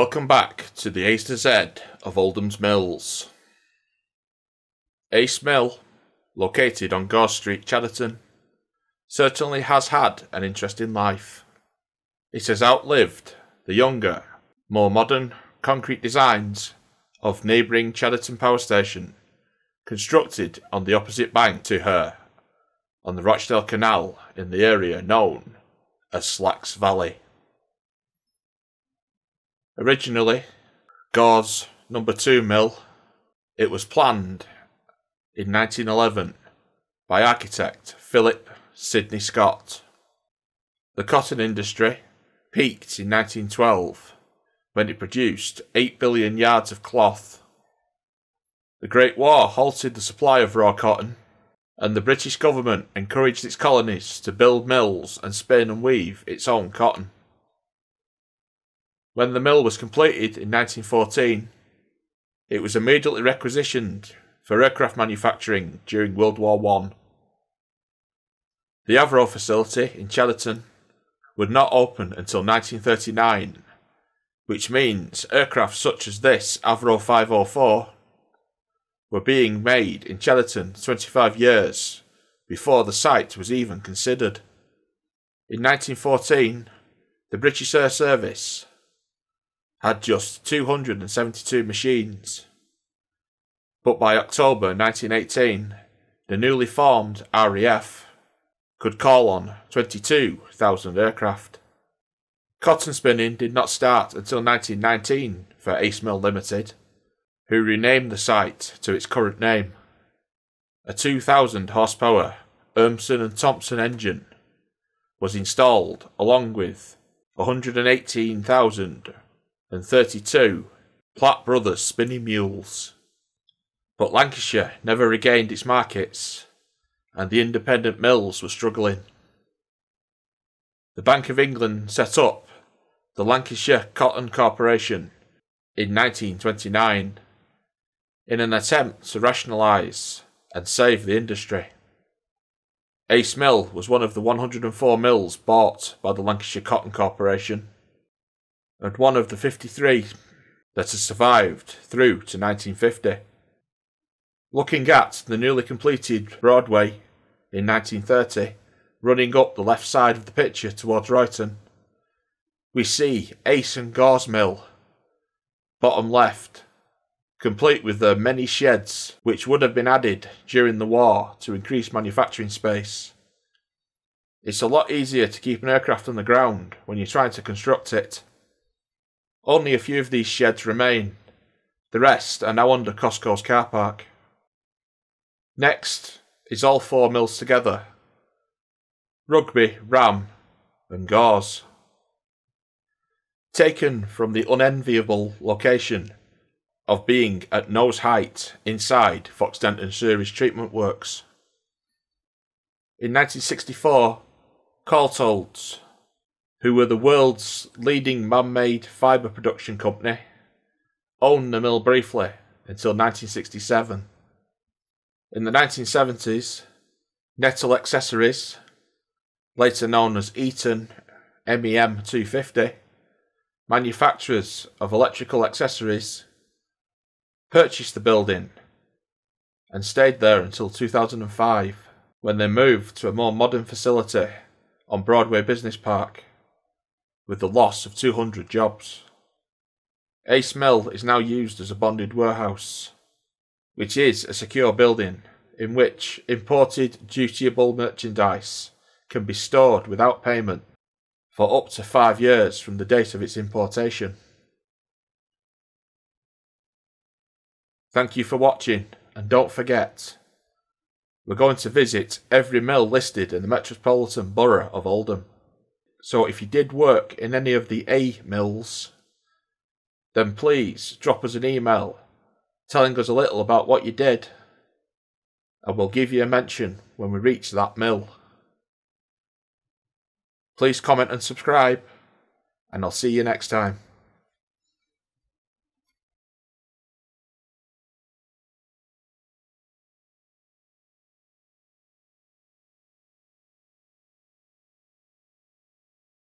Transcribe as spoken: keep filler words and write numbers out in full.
Welcome back to the Ace to Z of Oldham's Mills. Ace Mill, located on Gore Street, Chadderton, certainly has had an interesting life. It has outlived the younger, more modern concrete designs of neighbouring Chadderton Power Station, constructed on the opposite bank to her, on the Rochdale Canal in the area known as Slacks Valley. Originally Gore's number two mill, it was planned in nineteen eleven by architect Philip Sidney Scott. The cotton industry peaked in nineteen twelve when it produced eight billion yards of cloth. The Great War halted the supply of raw cotton, and the British government encouraged its colonies to build mills and spin and weave its own cotton. When the mill was completed in nineteen fourteen, it was immediately requisitioned for aircraft manufacturing during World War One. The Avro facility in Chadderton would not open until nineteen thirty-nine, which means aircraft such as this Avro five oh four were being made in Chadderton twenty-five years before the site was even considered. In nineteen fourteen, the British Air Service had just two hundred seventy-two machines, but by October nineteen eighteen, the newly formed R A F could call on twenty-two thousand aircraft. Cotton spinning did not start until nineteen nineteen for Ace Mill Limited, who renamed the site to its current name. A two thousand horsepower Ermson and Thompson engine was installed along with one hundred eighteen thousand and thirty-two Platt Brothers spinning mules. But Lancashire never regained its markets, and the independent mills were struggling. The Bank of England set up the Lancashire Cotton Corporation in nineteen twenty-nine in an attempt to rationalise and save the industry. Ace Mill was one of the one hundred four mills bought by the Lancashire Cotton Corporation, and one of the fifty-three that has survived through to nineteen fifty. Looking at the newly completed Broadway in nineteen thirty, running up the left side of the picture towards Royton, we see Ace and Gore's Mill, bottom left, complete with their many sheds which would have been added during the war to increase manufacturing space. It's a lot easier to keep an aircraft on the ground when you're trying to construct it. Only a few of these sheds remain, the rest are now under Costco's car park. Next is all four mills together, Rugby, Ram and Gore's. Taken from the unenviable location of being at nose height inside Fox Denton Sewage Treatment Works. In nineteen sixty-four, Courtaulds, who were the world's leading man-made fibre production company, owned the mill briefly until nineteen sixty-seven. In the nineteen seventies, Nettle Accessories, later known as Eaton M E M two fifty, manufacturers of electrical accessories, purchased the building and stayed there until two thousand five, when they moved to a more modern facility on Broadway Business Park, with the loss of two hundred jobs. Ace Mill is now used as a bonded warehouse, which is a secure building in which imported dutiable merchandise can be stored without payment for up to five years from the date of its importation. Thank you for watching, and don't forget, we're going to visit every mill listed in the metropolitan borough of Oldham. So if you did work in any of the A mills, then please drop us an email telling us a little about what you did, and we'll give you a mention when we reach that mill. Please comment and subscribe, and I'll see you next time.